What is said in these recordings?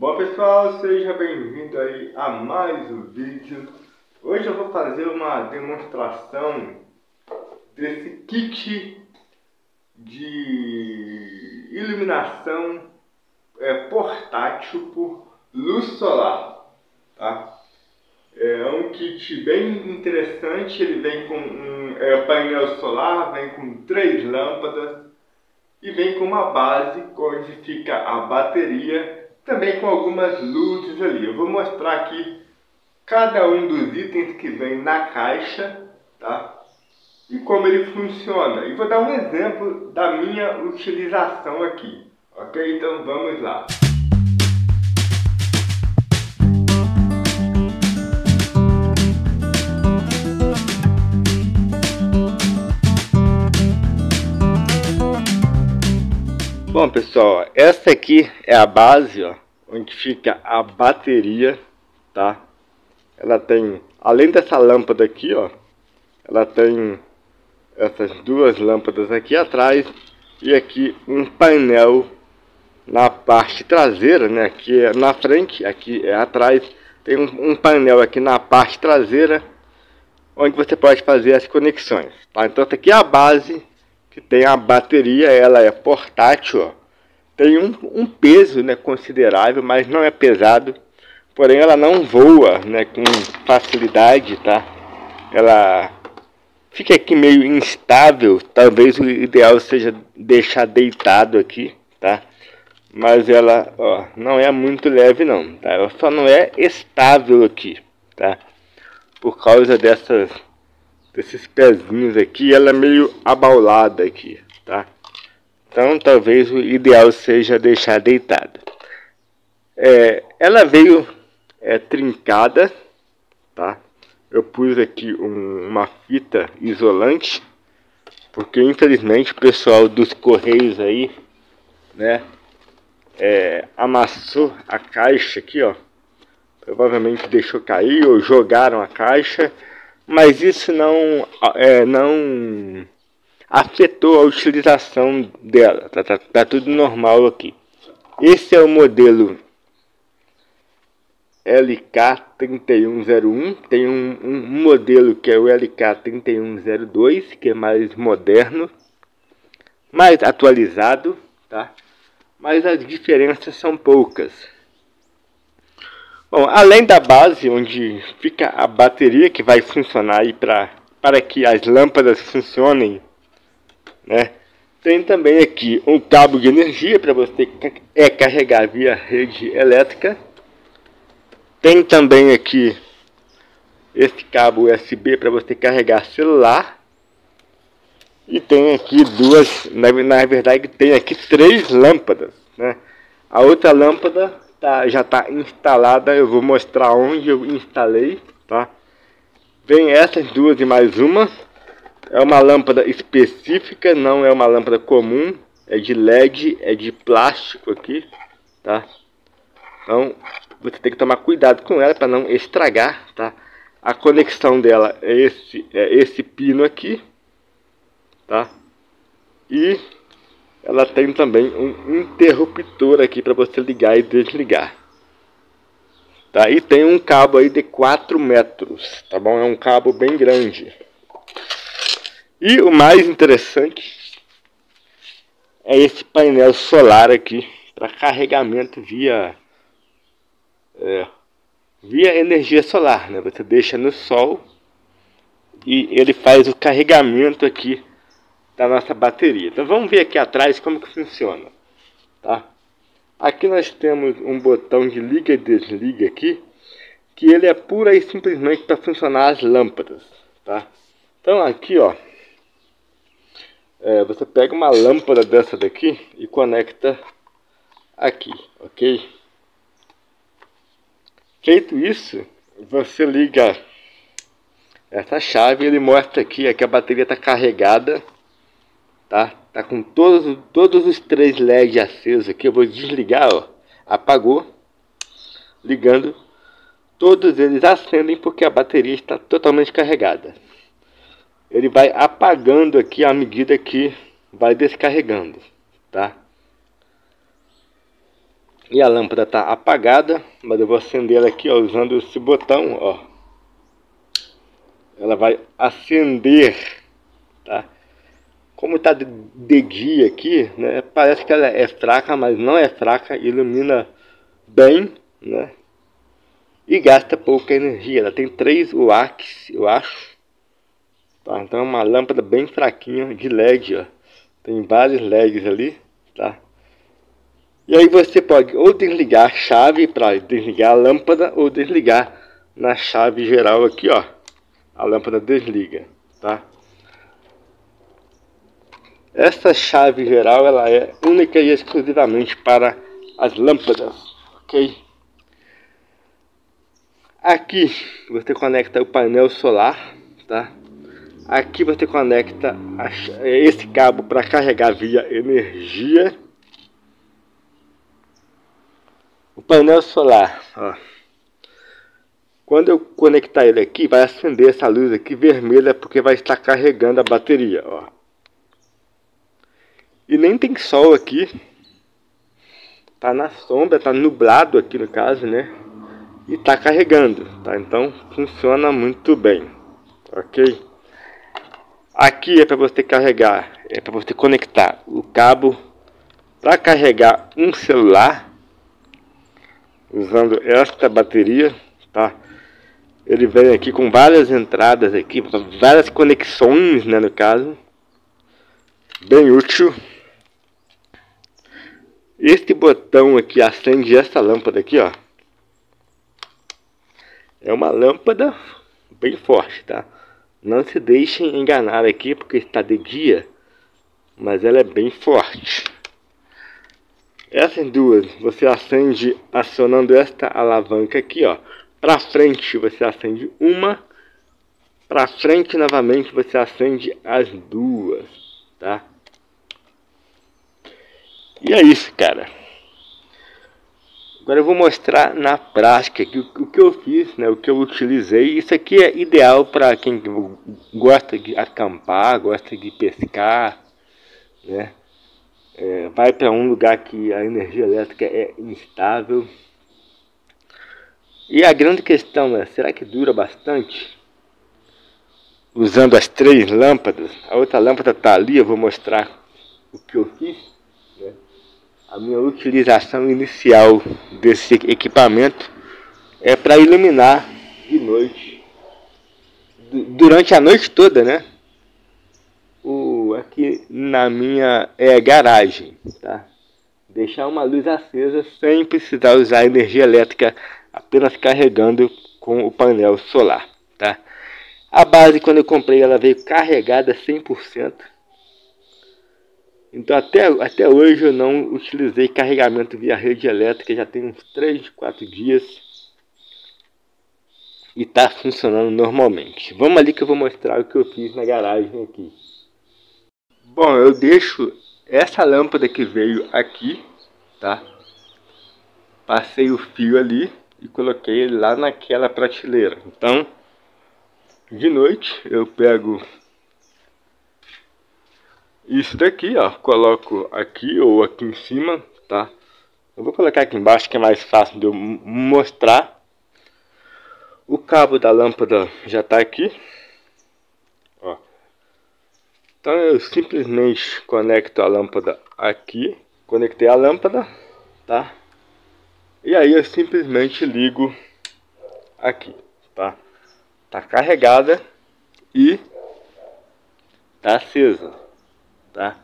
Bom pessoal, seja bem-vindo aí a mais um vídeo. Hoje eu vou fazer uma demonstração desse kit de iluminação portátil por luz solar, tá? É um kit bem interessante, ele vem com um painel solar, vem com 3 lâmpadas e vem com uma base onde fica a bateria, também com algumas luzes ali. Eu vou mostrar aqui cada um dos itens que vem na caixa, tá? E como ele funciona. E vou dar um exemplo da minha utilização aqui, ok? Então vamos lá. Bom pessoal, essa aqui é a base, ó, onde fica a bateria, tá? Ela tem, além dessa lâmpada aqui, ó, ela tem essas duas lâmpadas aqui atrás e aqui um painel na parte traseira, né? Aqui é na frente, aqui é atrás. Tem um painel aqui na parte traseira onde você pode fazer as conexões, tá? Então essa aqui é a base que tem a bateria, ela é portátil, ó. Tem um peso, né, considerável, mas não é pesado. Porém ela não voa, né, com facilidade, tá? Ela fica aqui meio instável, talvez o ideal seja deixar deitado aqui, tá? Mas ela, ó, não é muito leve não, tá? Ela só não é estável aqui, tá? Por causa desses pezinhos aqui, ela é meio abaulada aqui, tá? Então talvez o ideal seja deixar deitada. Ela veio trincada, tá? Eu pus aqui uma fita isolante, porque infelizmente o pessoal dos correios aí, né, amassou a caixa aqui, ó. Provavelmente deixou cair ou jogaram a caixa. Mas isso não afetou a utilização dela, tá tudo normal aqui. Esse é o modelo LK3101, tem um modelo que é o LK3102, que é mais moderno, mais atualizado, tá? Mas as diferenças são poucas. Bom, além da base onde fica a bateria que vai funcionar aí para que as lâmpadas funcionem, né? Tem também aqui um cabo de energia para você carregar via rede elétrica. Tem também aqui esse cabo USB para você carregar celular. E tem aqui três lâmpadas, né? A outra lâmpada já está instalada, eu vou mostrar onde eu instalei, tá? Vem essas duas e mais uma. É uma lâmpada específica, não é uma lâmpada comum. É de LED, é de plástico aqui, tá? Então, você tem que tomar cuidado com ela para não estragar, tá? A conexão dela é esse pino aqui, tá? E ela tem também um interruptor aqui para você ligar e desligar, tá? E tem um cabo aí de 4 metros, tá bom? É um cabo bem grande. E o mais interessante é esse painel solar aqui para carregamento via energia solar, né? Você deixa no sol e ele faz o carregamento aqui da nossa bateria. Então vamos ver aqui atrás como que funciona, tá? Aqui nós temos um botão de liga e desliga aqui, que ele é pura e simplesmente para funcionar as lâmpadas, tá? Então aqui, ó, você pega uma lâmpada dessa daqui e conecta aqui, ok? Feito isso, você liga essa chave, ele mostra aqui que a bateria está carregada. Tá com todos os 3 LEDs acesos aqui. Eu vou desligar, ó. Apagou. Ligando. Todos eles acendem porque a bateria está totalmente carregada. Ele vai apagando aqui à medida que vai descarregando, tá? e a lâmpada está apagada, mas eu vou acender ela aqui, ó, usando esse botão, ó. Ela vai acender, tá? Como está de dia aqui, né, parece que ela é fraca, mas não é fraca, ilumina bem, né, e gasta pouca energia. Ela tem 3 watts, eu acho, tá? Então é uma lâmpada bem fraquinha de LED, ó. Tem vários LEDs ali, tá? E aí você pode ou desligar a chave para desligar a lâmpada, ou desligar na chave geral aqui, ó. A lâmpada desliga, tá? Essa chave geral, ela é única e exclusivamente para as lâmpadas, ok? Aqui você conecta o painel solar, tá? Aqui você conecta esse cabo para carregar via energia. O painel solar, ó. Quando eu conectar ele aqui, vai acender essa luz aqui vermelha, porque vai estar carregando a bateria, ó. E nem tem sol aqui, tá na sombra, tá nublado aqui no caso, né? E tá carregando, tá? Então funciona muito bem, ok? Aqui é para você carregar, é para você conectar o cabo para carregar um celular usando esta bateria, tá? Ele vem aqui com várias entradas aqui, várias conexões, né, no caso, bem útil. Este botão aqui acende essa lâmpada aqui, ó. É uma lâmpada bem forte, tá? Não se deixem enganar aqui, porque está de dia, mas ela é bem forte. Essas duas você acende acionando esta alavanca aqui, ó. Para frente você acende uma, para frente novamente você acende as duas, tá? E é isso, cara. Agora eu vou mostrar na prática aqui o que eu fiz, né, o que eu utilizei. Isso aqui é ideal para quem gosta de acampar, gosta de pescar, né? É, vai para um lugar que a energia elétrica é instável. E a grande questão é, será que dura bastante? Usando as 3 lâmpadas, a outra lâmpada está ali, eu vou mostrar o que eu fiz. A minha utilização inicial desse equipamento é para iluminar de noite, durante a noite toda, né? Aqui na minha garagem, tá? Deixar uma luz acesa sem precisar usar energia elétrica, apenas carregando com o painel solar, tá? A base, quando eu comprei, ela veio carregada 100%. Então até hoje eu não utilizei carregamento via rede elétrica, já tem uns 3-4 dias e tá funcionando normalmente. Vamos ali que eu vou mostrar o que eu fiz na garagem aqui. Bom, eu deixo essa lâmpada que veio aqui, tá? Passei o fio ali e coloquei ele lá naquela prateleira. Então, de noite eu pego isso daqui, ó, coloco aqui ou aqui em cima, tá? Eu vou colocar aqui embaixo que é mais fácil de eu mostrar. O cabo da lâmpada já tá aqui, ó. Então eu simplesmente conecto a lâmpada aqui, conectei a lâmpada, tá? E aí eu simplesmente ligo aqui, tá? Tá carregada e tá acesa, tá?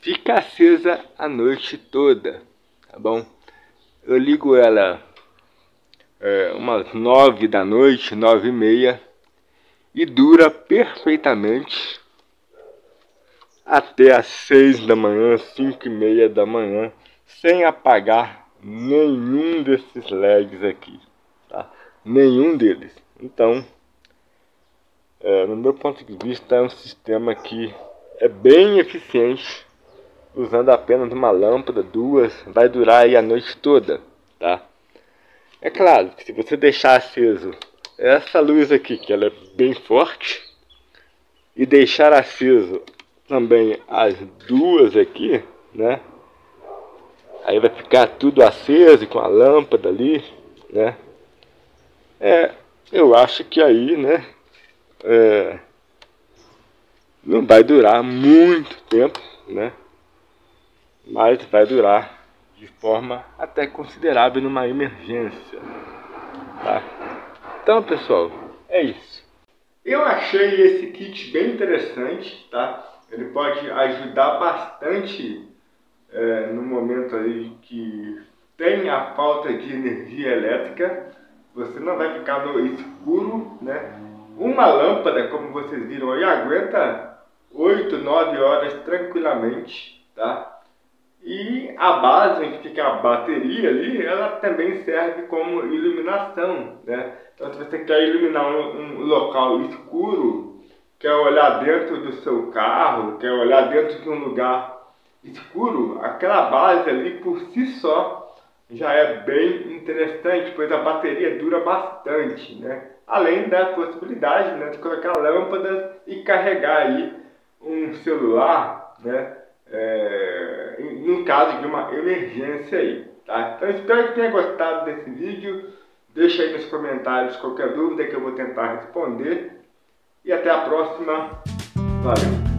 Fica acesa a noite toda, tá bom? Eu ligo ela umas 9 da noite, 9:30, e dura perfeitamente até as 6 da manhã, 5:30 da manhã, sem apagar nenhum desses LEDs aqui, tá? Nenhum deles. Então, no meu ponto de vista, é um sistema que é bem eficiente, usando apenas uma lâmpada, duas, vai durar aí a noite toda, tá? É claro que se você deixar aceso essa luz aqui, que ela é bem forte, e deixar aceso também as duas aqui, né? Aí vai ficar tudo aceso com a lâmpada ali, né? Eu acho que aí, né? Não vai durar muito tempo, né? Mas vai durar de forma até considerável numa emergência, tá? Então, pessoal, é isso. Eu achei esse kit bem interessante, tá? Ele pode ajudar bastante no momento aí que tem a falta de energia elétrica. Você não vai ficar no escuro, né? Uma lâmpada, como vocês viram aí, aguenta 8, 9 horas tranquilamente, tá? E a base onde fica a bateria ali, ela também serve como iluminação, né? Então, se você quer iluminar um local escuro, quer olhar dentro do seu carro, quer olhar dentro de um lugar escuro, aquela base ali por si só já é bem interessante, pois a bateria dura bastante, né? Além da possibilidade, né, de colocar lâmpadas e carregar aí um celular, né? No caso de uma emergência aí, tá? Então espero que tenha gostado desse vídeo. Deixa aí nos comentários qualquer dúvida que eu vou tentar responder. E até a próxima. Valeu!